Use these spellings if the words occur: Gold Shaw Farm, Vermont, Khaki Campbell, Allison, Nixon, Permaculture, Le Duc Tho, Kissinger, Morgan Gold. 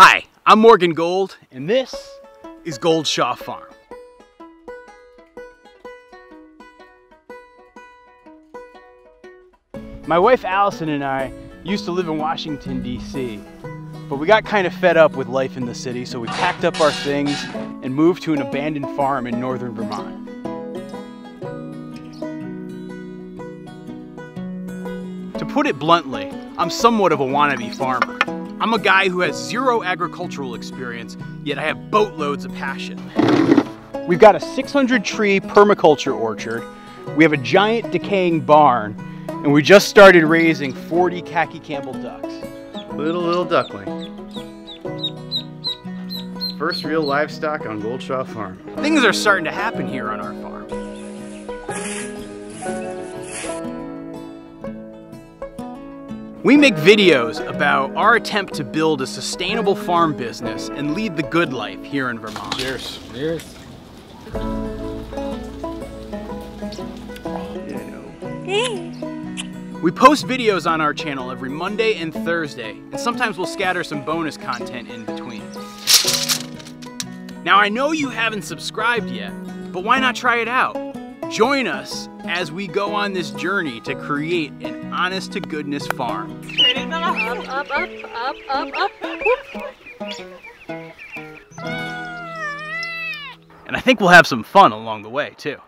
Hi, I'm Morgan Gold, and this is Gold Shaw Farm. My wife Allison and I used to live in Washington, D.C., but we got kind of fed up with life in the city, so we packed up our things and moved to an abandoned farm in northern Vermont. To put it bluntly, I'm somewhat of a wannabe farmer. I'm a guy who has zero agricultural experience, yet I have boatloads of passion. We've got a 600 tree permaculture orchard, we have a giant decaying barn, and we just started raising 40 Khaki Campbell ducks. Little duckling. First real livestock on Gold Shaw Farm. Things are starting to happen here on our farm. We make videos about our attempt to build a sustainable farm business and lead the good life here in Vermont. Cheers. Cheers. We post videos on our channel every Monday and Thursday, and sometimes we'll scatter some bonus content in between. Now I know you haven't subscribed yet, but why not try it out? Join us as we go on this journey to create an honest-to-goodness farm. Up, up, up, up, up, up. And I think we'll have some fun along the way, too.